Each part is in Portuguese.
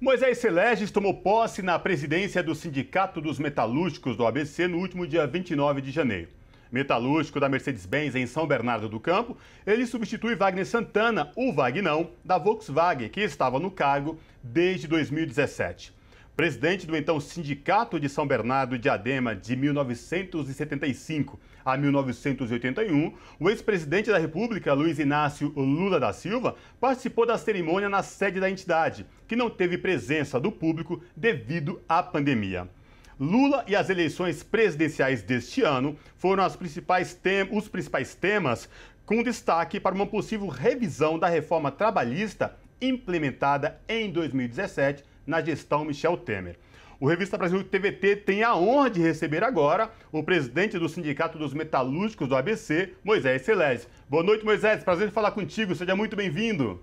Moisés Selerges tomou posse na presidência do Sindicato dos Metalúrgicos do ABC no último dia 29 de janeiro. Metalúrgico da Mercedes-Benz em São Bernardo do Campo, ele substitui Wagner Santana, o Wagnão, da Volkswagen, que estava no cargo desde 2017. Presidente do então Sindicato de São Bernardo de Adema de 1975 a 1981, o ex-presidente da República, Luiz Inácio Lula da Silva, participou da cerimônia na sede da entidade, que não teve presença do público devido à pandemia. Lula e as eleições presidenciais deste ano foram os principais temas, com destaque para uma possível revisão da reforma trabalhista implementada em 2017, na gestão Michel Temer. O Revista Brasil TVT tem a honra de receber agora o presidente do Sindicato dos Metalúrgicos do ABC, Moisés Selerges. Boa noite, Moisés. Prazer em falar contigo. Seja muito bem-vindo.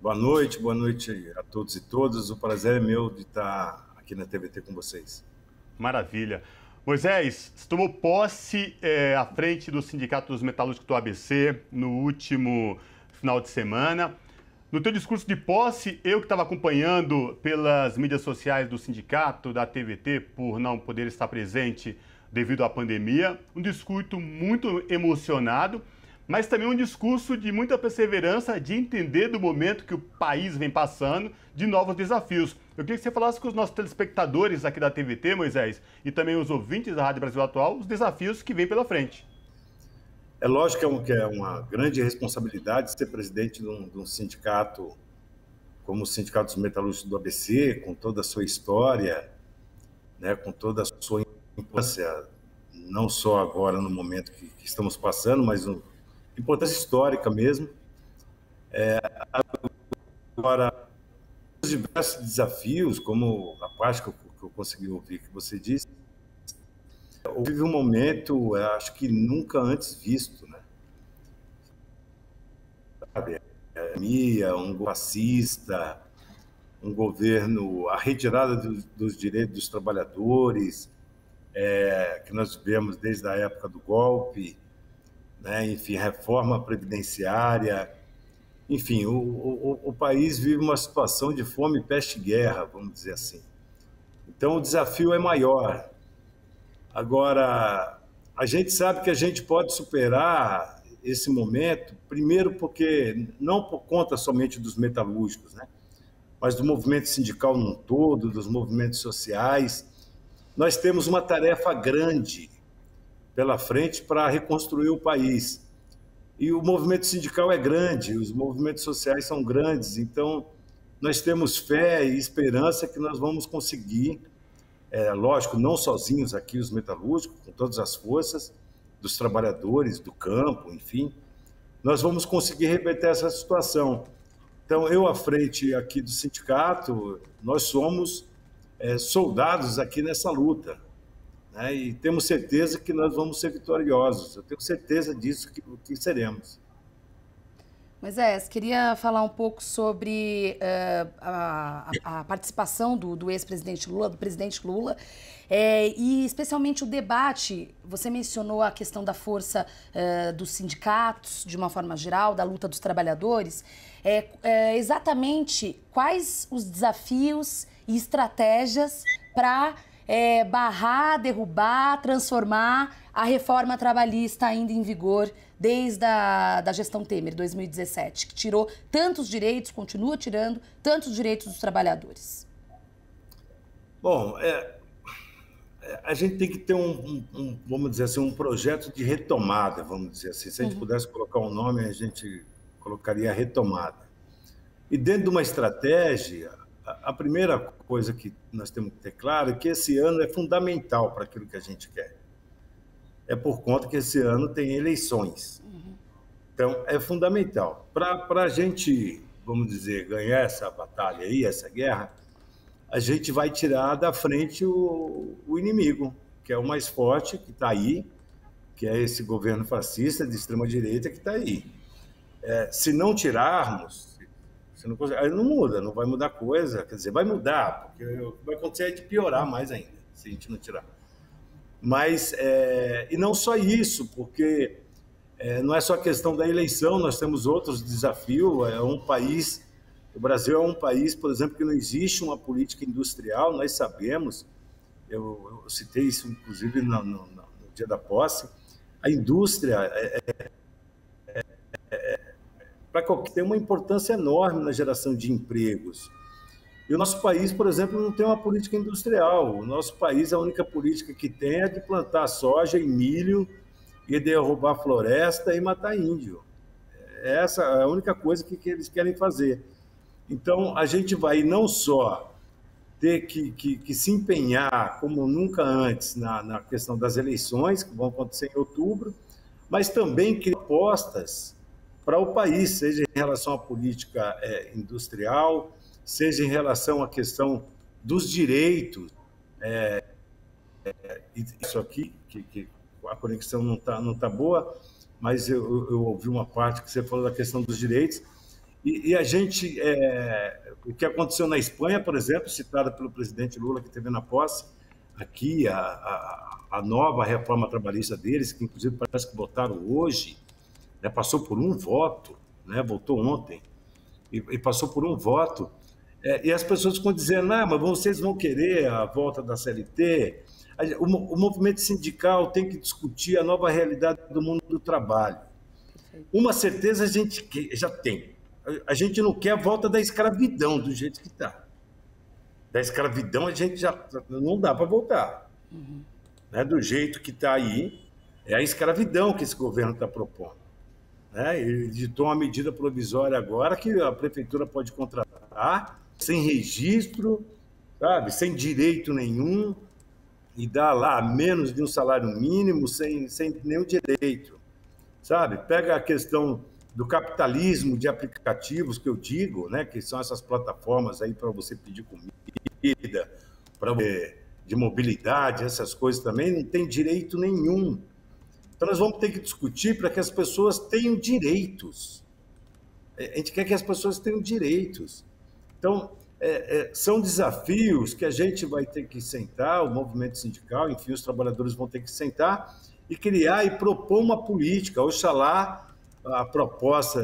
Boa noite a todos e todas. O prazer é meu de estar aqui na TVT com vocês. Maravilha. Moisés, você tomou posse à frente do Sindicato dos Metalúrgicos do ABC no último final de semana. No teu discurso de posse, eu que estava acompanhando pelas mídias sociais do sindicato, da TVT, por não poder estar presente devido à pandemia, um discurso muito emocionado, mas também um discurso de muita perseverança, de entender do momento que o país vem passando, de novos desafios. Eu queria que você falasse com os nossos telespectadores aqui da TVT, Moisés, e também os ouvintes da Rádio Brasil Atual, os desafios que vêm pela frente. É lógico que é uma grande responsabilidade ser presidente de um sindicato como o Sindicato dos Metalúrgicos do ABC, com toda a sua história, né, com toda a sua importância, não só agora no momento que estamos passando, mas uma importância histórica mesmo. Agora, os diversos desafios, como a parte que eu consegui ouvir que você disse, houve um momento, acho que nunca antes visto, né? Um fascista, um governo, a retirada dos direitos dos trabalhadores, que nós vivemos desde a época do golpe, né? Enfim, reforma previdenciária, enfim, o país vive uma situação de fome, peste e guerra, vamos dizer assim. Então o desafio é maior. Agora, a gente sabe que a gente pode superar esse momento, primeiro porque, não por conta somente dos metalúrgicos, né? Mas do movimento sindical num todo, dos movimentos sociais. Nós temos uma tarefa grande pela frente para reconstruir o país. E o movimento sindical é grande, os movimentos sociais são grandes, então nós temos fé e esperança que nós vamos conseguir. Lógico, não sozinhos aqui os metalúrgicos, com todas as forças dos trabalhadores, do campo, enfim, nós vamos conseguir reverter essa situação. Então, eu à frente aqui do sindicato, nós somos soldados aqui nessa luta, né? E temos certeza que nós vamos ser vitoriosos, eu tenho certeza disso que seremos. Moisés, queria falar um pouco sobre a participação do ex-presidente Lula, do presidente Lula, e especialmente o debate. Você mencionou a questão da força dos sindicatos, de uma forma geral, da luta dos trabalhadores. Exatamente quais os desafios e estratégias para barrar, derrubar, transformar a reforma trabalhista ainda em vigor desde a gestão Temer, 2017, que tirou tantos direitos, continua tirando tantos direitos dos trabalhadores? Bom, a gente tem que ter vamos dizer assim, um projeto de retomada, vamos dizer assim. Se a gente pudesse colocar um nome, a gente colocaria retomada. E dentro de uma estratégia, a primeira coisa que nós temos que ter claro é que esse ano é fundamental para aquilo que a gente quer. É por conta que esse ano tem eleições. Então, é fundamental. Para a gente, vamos dizer, ganhar essa batalha aí, essa guerra, a gente vai tirar da frente o inimigo, que é o mais forte, que está aí, que é esse governo fascista de extrema-direita que está aí. Se não tirarmos, aí não muda, não vai mudar coisa. Quer dizer, vai mudar, porque o que vai acontecer é de piorar mais ainda, se a gente não tirar. Mas, e não só isso, porque não é só a questão da eleição, nós temos outros desafios, é um país O Brasil é um país, por exemplo, que não existe uma política industrial, nós sabemos, eu citei isso inclusive no dia da posse, a indústria para qualquer tem uma importância enorme na geração de empregos. E o nosso país, por exemplo, não tem uma política industrial. O nosso país, a única política que tem é de plantar soja e milho e derrubar floresta e matar índio. Essa é a única coisa que eles querem fazer. Então, a gente vai não só ter que se empenhar, como nunca antes, na questão das eleições, que vão acontecer em outubro, mas também criar apostas para o país, seja em relação à política industrial, seja em relação à questão dos direitos. Isso aqui, que a conexão não tá boa, mas eu ouvi uma parte que você falou da questão dos direitos. E a gente, o que aconteceu na Espanha, por exemplo, citada pelo presidente Lula, que teve na posse, aqui a nova reforma trabalhista deles, que inclusive parece que votaram hoje, né, passou por um voto, né, votou ontem, e passou por um voto, e as pessoas ficam dizendo, ah, mas vocês vão querer a volta da CLT, o movimento sindical tem que discutir a nova realidade do mundo do trabalho. Uma certeza a gente já tem, a gente não quer a volta da escravidão do jeito que está. Da escravidão a gente já não dá para voltar. Uhum. Né? Do jeito que está aí, é a escravidão que esse governo está propondo. Né? Ele editou uma medida provisória agora que a prefeitura pode contratar sem registro, sabe? Sem direito nenhum, e dá lá menos de um salário mínimo, sem nenhum direito. Sabe? Pega a questão do capitalismo de aplicativos, que eu digo, né, que são essas plataformas aí para você pedir comida, para de mobilidade, essas coisas também, não tem direito nenhum. Então, nós vamos ter que discutir para que as pessoas tenham direitos. A gente quer que as pessoas tenham direitos. Então, são desafios que a gente vai ter que sentar, o movimento sindical, enfim, os trabalhadores vão ter que sentar e criar e propor uma política, oxalá, a proposta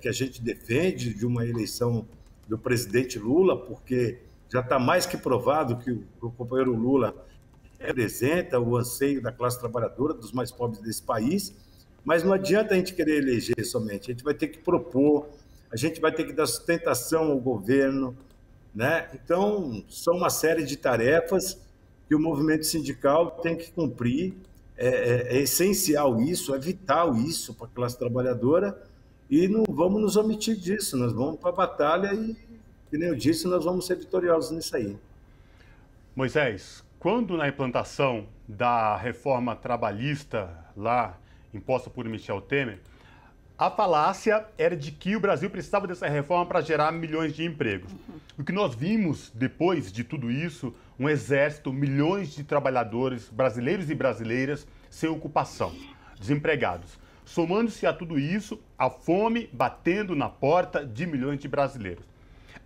que a gente defende de uma eleição do presidente Lula, porque já está mais que provado que o companheiro Lula representa o anseio da classe trabalhadora, dos mais pobres desse país, mas não adianta a gente querer eleger somente, a gente vai ter que propor, a gente vai ter que dar sustentação ao governo, né? Então, são uma série de tarefas que o movimento sindical tem que cumprir. É essencial isso, é vital isso para a classe trabalhadora e não vamos nos omitir disso, nós vamos para a batalha e, como eu disse, nós vamos ser vitoriosos nisso aí. Moisés, quando na implantação da reforma trabalhista lá, imposta por Michel Temer, a falácia era de que o Brasil precisava dessa reforma para gerar milhões de empregos. O que nós vimos depois de tudo isso, um exército, milhões de trabalhadores, brasileiros e brasileiras, sem ocupação, desempregados. Somando-se a tudo isso, a fome batendo na porta de milhões de brasileiros.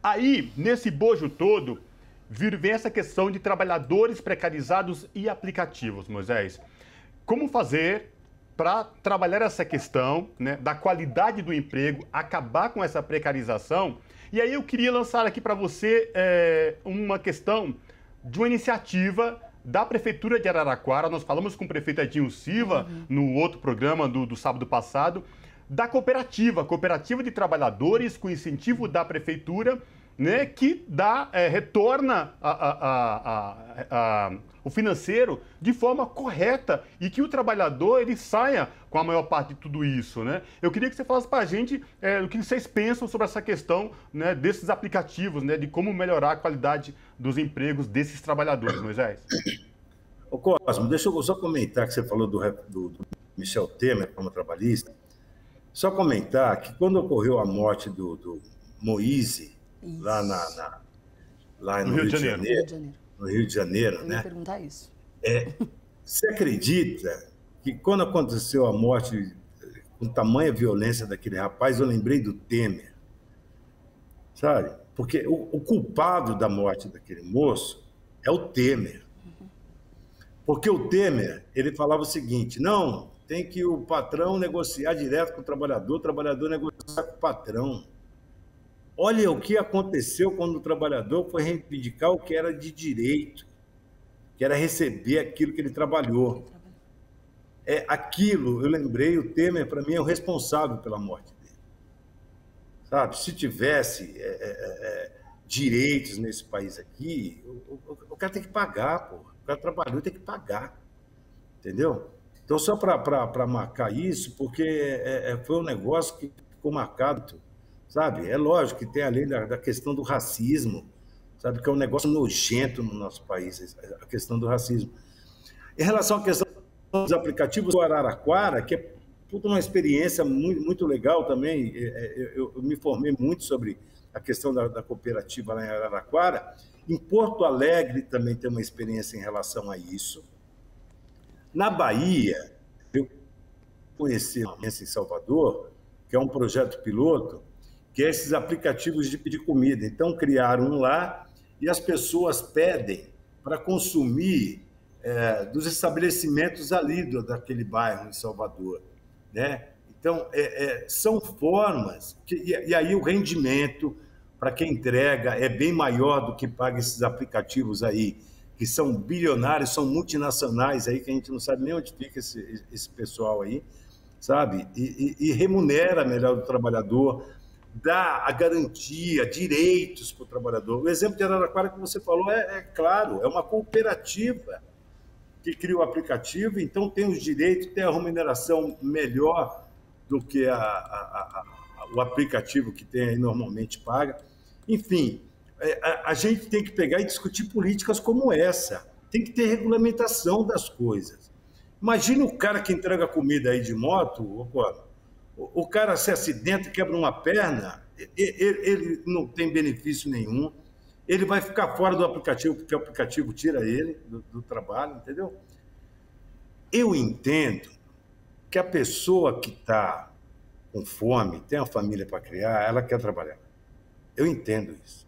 Aí, nesse bojo todo, vem essa questão de trabalhadores precarizados e aplicativos, Moisés. Como fazer para trabalhar essa questão, né, da qualidade do emprego, acabar com essa precarização? E aí eu queria lançar aqui para você uma questão de uma iniciativa da Prefeitura de Araraquara. Nós falamos com o prefeito Edinho Silva, uhum, no outro programa do sábado passado, da cooperativa de trabalhadores com incentivo da Prefeitura, né, que dá, retorna o financeiro de forma correta e que o trabalhador ele saia com a maior parte de tudo isso, né? Eu queria que você falasse para a gente o que vocês pensam sobre essa questão, né, desses aplicativos, né, de como melhorar a qualidade dos empregos desses trabalhadores, Moisés. Ô Cosmo, deixa eu só comentar que você falou do Michel Temer como trabalhista, só comentar que quando ocorreu a morte do Moisés, lá no Rio de Janeiro. No Rio de Janeiro, eu ia perguntar isso. Você acredita que quando aconteceu a morte, com tamanha violência daquele rapaz, eu lembrei do Temer, sabe? Porque o culpado da morte daquele moço é o Temer. Porque o Temer, ele falava o seguinte, não, tem que o patrão negociar direto com o trabalhador negociar com o patrão. Olha o que aconteceu quando o trabalhador foi reivindicar o que era de direito, que era receber aquilo que ele trabalhou. É aquilo, eu lembrei, o Temer, para mim, é o responsável pela morte dele. Sabe? Se tivesse direitos nesse país aqui, o cara tem que pagar, pô. O cara trabalhou e tem que pagar, entendeu? Então, só para marcar isso, porque foi um negócio que ficou marcado, sabe? É lógico que tem além da questão do racismo, sabe? Que é um negócio nojento no nosso país, a questão do racismo. Em relação à questão dos aplicativos do Araraquara, que é toda uma experiência muito, muito legal também, eu me informei muito sobre a questão da cooperativa lá em Araraquara. Em Porto Alegre também tem uma experiência em relação a isso. Na Bahia, eu conheci uma mesa em Salvador, que é um projeto piloto, que é esses aplicativos de pedir comida. Então, criaram um lá e as pessoas pedem para consumir dos estabelecimentos ali daquele bairro em Salvador, né? Então, são formas, e aí o rendimento para quem entrega é bem maior do que paga esses aplicativos aí, que são bilionários, são multinacionais aí, que a gente não sabe nem onde fica esse pessoal aí, sabe? E remunera melhor o trabalhador, dá a garantia, direitos para o trabalhador. O exemplo de Araraquara que você falou é claro, é uma cooperativa que cria o aplicativo, então tem os direitos, tem a remuneração melhor do que o aplicativo que tem aí normalmente paga. Enfim, a gente tem que pegar e discutir políticas como essa. Tem que ter regulamentação das coisas. Imagina o cara que entrega comida aí de moto, o cara se acidenta e quebra uma perna, ele não tem benefício nenhum, ele vai ficar fora do aplicativo, porque o aplicativo tira ele do trabalho, entendeu? Eu entendo que a pessoa que está com fome, tem uma família para criar, ela quer trabalhar. Eu entendo isso.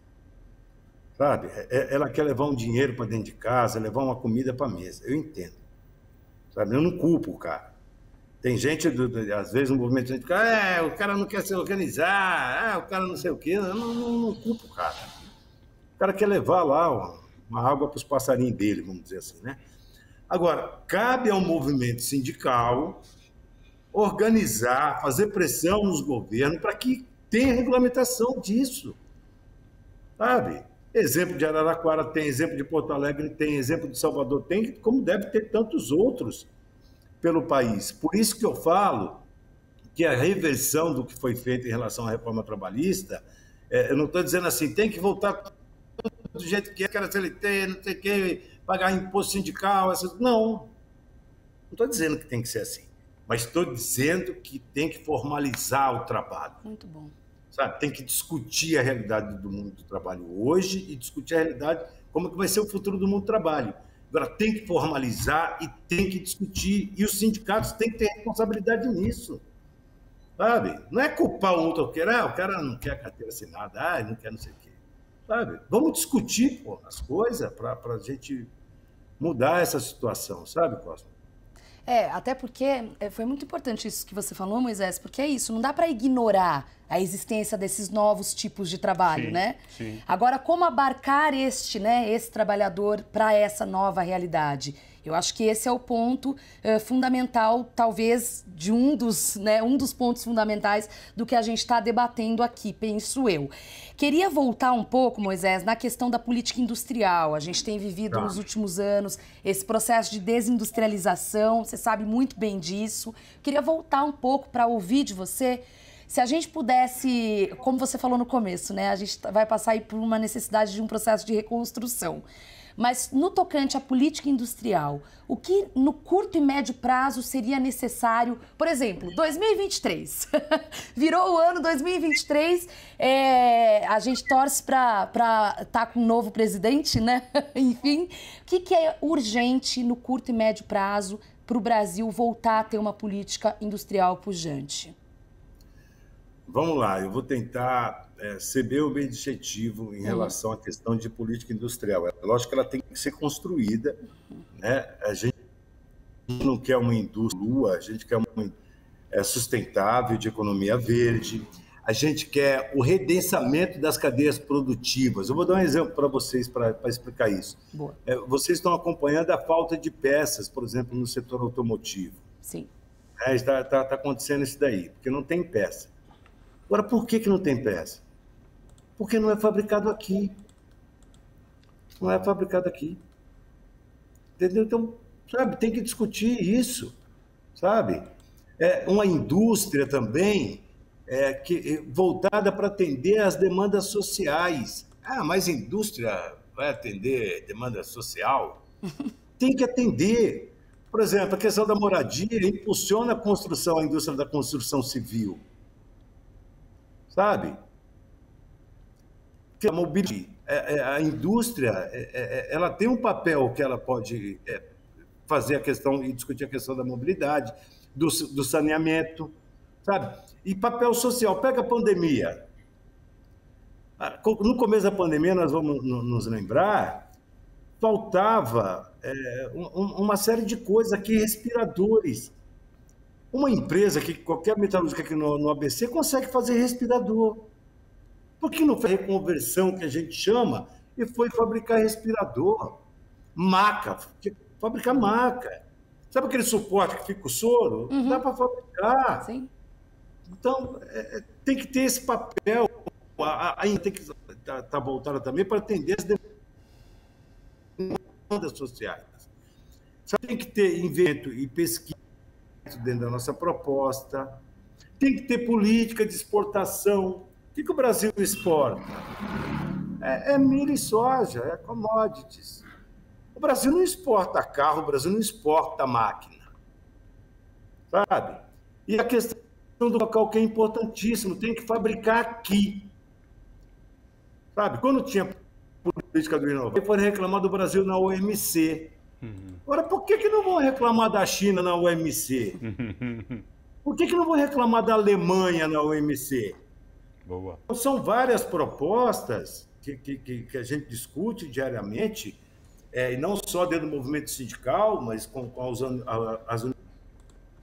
Sabe? Ela quer levar um dinheiro para dentro de casa, levar uma comida para a mesa. Eu entendo. Sabe? Eu não culpo o cara. Tem gente, às vezes, no movimento, gente fica, o cara não quer se organizar, o cara não sei o quê. Eu não culpo o cara. O cara quer levar lá uma água para os passarinhos dele, vamos dizer assim, né? Agora, cabe ao movimento sindical organizar, fazer pressão nos governos para que tenha regulamentação disso. Sabe? Exemplo de Araraquara tem, exemplo de Porto Alegre tem, exemplo de Salvador tem, como deve ter tantos outros pelo país. Por isso que eu falo que a reversão do que foi feito em relação à reforma trabalhista, eu não estou dizendo assim, tem que voltar do jeito que é, que era CLT, não tem que pagar imposto sindical, não estou dizendo que tem que ser assim, mas estou dizendo que tem que formalizar o trabalho. Muito bom. Sabe, tem que discutir a realidade do mundo do trabalho hoje e discutir a realidade, como que vai ser o futuro do mundo do trabalho. Agora, tem que formalizar e tem que discutir, e os sindicatos têm que ter responsabilidade nisso. Sabe? Não é culpar o outro, o cara não quer a carteira assinada, não quer não sei o quê. Sabe? Vamos discutir, pô, as coisas para a gente mudar essa situação, sabe, Costa? Até porque foi muito importante isso que você falou, Moisés, porque é isso, não dá para ignorar a existência desses novos tipos de trabalho, sim, né? Sim. Agora, como abarcar esse trabalhador para essa nova realidade? Eu acho que esse é o ponto fundamental, talvez, de um dos pontos fundamentais do que a gente está debatendo aqui, penso eu. Queria voltar um pouco, Moisés, na questão da política industrial. A gente tem vivido nos últimos anos esse processo de desindustrialização, você sabe muito bem disso. Queria voltar um pouco para ouvir de você. Se a gente pudesse, como você falou no começo, né? A gente vai passar aí por uma necessidade de um processo de reconstrução. Mas, no tocante à política industrial, o que no curto e médio prazo seria necessário? Por exemplo, 2023. Virou o ano 2023, a gente torce para estar com um novo presidente, né? Enfim, o que é urgente no curto e médio prazo para o Brasil voltar a ter uma política industrial pujante? Vamos lá, eu vou tentar ser bem objetivo em relação à questão de política industrial. É lógico que ela tem que ser construída, né? A gente não quer uma indústria lua, a gente quer uma sustentável, de economia verde. a gente quer o redensamento das cadeias produtivas. Eu vou dar um exemplo para vocês para explicar isso. Boa. Vocês estão acompanhando a falta de peças, por exemplo, no setor automotivo. Sim. Está acontecendo isso daí, porque não tem peça. Agora, por que não tem peça? Porque não é fabricado aqui. Não é fabricado aqui. Entendeu? Então, sabe, tem que discutir isso, sabe? É uma indústria também voltada para atender às demandas sociais. Ah, mas a indústria vai atender demanda social? Tem que atender. Por exemplo, a questão da moradia impulsiona a construção, a indústria da construção civil. Sabe? Porque a mobilidade, a indústria, ela tem um papel que ela pode fazer a questão e discutir a questão da mobilidade, do saneamento, sabe? E papel social. Pega a pandemia. No começo da pandemia, nós vamos nos lembrar, faltava uma série de coisas aqui, respiradores. Uma empresa, que qualquer metalúrgica aqui no ABC, consegue fazer respirador. Por que não foi a reconversão, que a gente chama, e foi fabricar respirador? Maca, fabricar maca. Sabe aquele suporte que fica o soro? Uhum. Dá para fabricar. Sim. Então, tem que ter esse papel. Ainda tem que estar voltada também para atender as demandas sociais. Sabe, tem que ter invento e pesquisa dentro da nossa proposta. Tem que ter política de exportação. O que o Brasil exporta? É milho e soja, é commodities. O Brasil não exporta carro, o Brasil não exporta máquina. Sabe? E a questão do local, que é importantíssimo, tem que fabricar aqui. Sabe? Quando tinha política do Inovar, foram reclamar do Brasil na OMC. Agora, por que não vão reclamar da China na OMC? Por que não vão reclamar da Alemanha na OMC? Boa. Então, são várias propostas que a gente discute diariamente, e não só dentro do movimento sindical, mas com as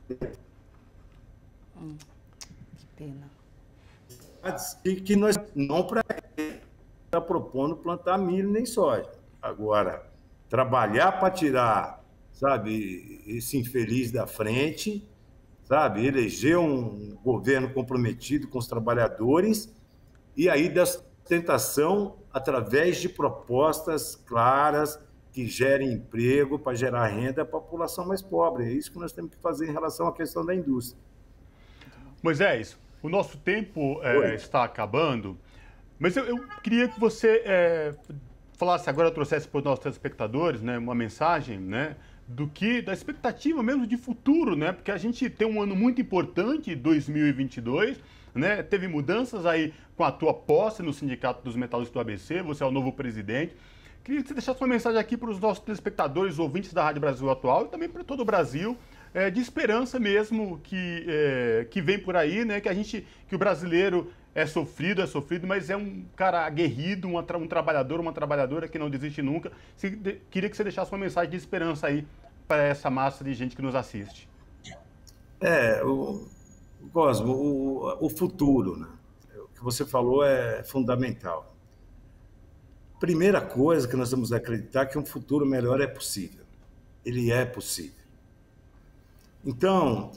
que pena. Que nós não está propondo plantar milho nem soja. Agora, trabalhar para tirar, sabe, esse infeliz da frente, sabe, eleger um governo comprometido com os trabalhadores e aí da sustentação através de propostas claras que gerem emprego para gerar renda à população mais pobre. É isso que nós temos que fazer em relação à questão da indústria. Moisés, o nosso tempo está acabando, mas eu queria que você falasse agora, trouxesse para os nossos telespectadores, né, uma mensagem, né, da expectativa mesmo de futuro, né? Porque a gente tem um ano muito importante, 2022, né? Teve mudanças aí com a tua posse no Sindicato dos Metalúrgicos do ABC, você é o novo presidente. Queria que você deixasse uma mensagem aqui para os nossos telespectadores, ouvintes da Rádio Brasil Atual e também para todo o Brasil, de esperança mesmo que vem por aí, né? Que o brasileiro é sofrido, mas é um cara aguerrido, um trabalhador, uma trabalhadora que não desiste nunca. Queria que você deixasse uma mensagem de esperança aí para essa massa de gente que nos assiste. Cosmo, o futuro, né? O que você falou é fundamental. Primeira coisa que nós temos que acreditar é que um futuro melhor é possível. Ele é possível. Então,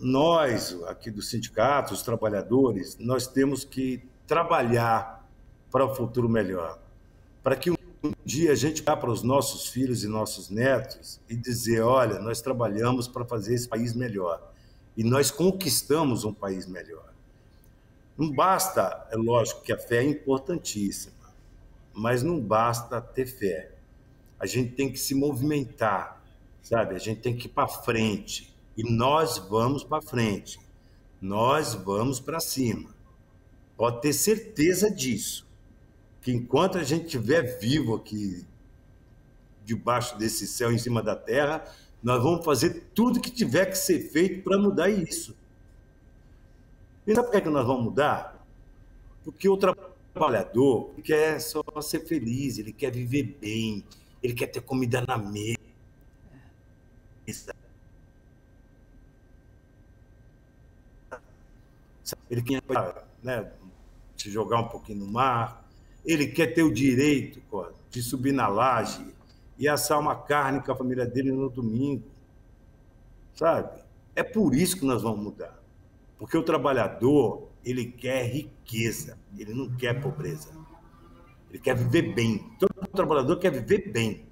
nós, aqui do sindicato, os trabalhadores, nós temos que trabalhar para um futuro melhor, para que um dia a gente vá para os nossos filhos e nossos netos e dizer, olha, nós trabalhamos para fazer esse país melhor e nós conquistamos um país melhor. Não basta, é lógico que a fé é importantíssima, mas não basta ter fé. A gente tem que se movimentar, sabe? A gente tem que ir para frente. E nós vamos para frente, nós vamos para cima. Pode ter certeza disso, que enquanto a gente estiver vivo aqui, debaixo desse céu, em cima da terra, nós vamos fazer tudo que tiver que ser feito para mudar isso. E sabe por que nós vamos mudar? Porque o trabalhador quer só ser feliz, ele quer viver bem, ele quer ter comida na mesa. ele tinha para, né, se jogar um pouquinho no mar, ele quer ter o direito, cara, de subir na laje e assar uma carne com a família dele no domingo, sabe? É por isso que nós vamos mudar, porque o trabalhador, ele quer riqueza, ele não quer pobreza, ele quer viver bem, todo trabalhador quer viver bem,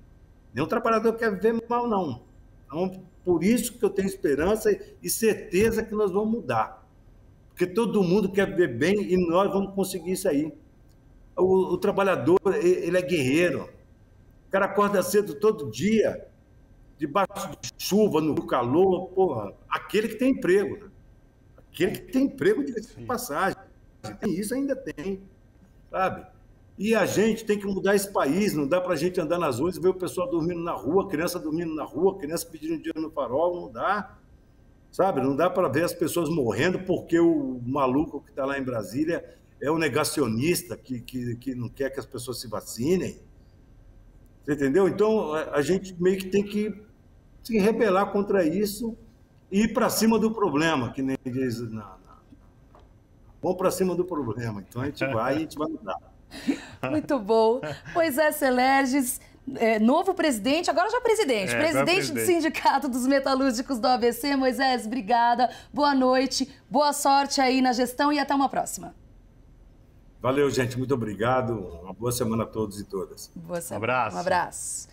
nenhum trabalhador quer viver mal, não. Então, por isso que eu tenho esperança e certeza que nós vamos mudar, porque todo mundo quer viver bem e nós vamos conseguir isso aí. O trabalhador, ele é guerreiro, o cara acorda cedo todo dia, debaixo de chuva, no calor, porra, aquele que tem emprego, né? Aquele que tem emprego de passagem, isso ainda tem, sabe? E a gente tem que mudar esse país, não dá para a gente andar nas ruas e ver o pessoal dormindo na rua, criança dormindo na rua, criança pedindo dinheiro no farol, não dá, sabe? Não dá para ver as pessoas morrendo porque o maluco que está lá em Brasília é um negacionista que não quer que as pessoas se vacinem, você entendeu? Então, a gente meio que tem que se rebelar contra isso e ir para cima do problema, que nem diz, vamos para cima do problema, então a gente vai mudar. Muito bom. Moisés Selerges, novo presidente, agora já presidente, presidente do Sindicato dos Metalúrgicos do ABC. Moisés, obrigada, boa noite, boa sorte aí na gestão e até uma próxima. Valeu, gente, muito obrigado, uma boa semana a todos e todas. Boa semana. Um abraço. Um abraço.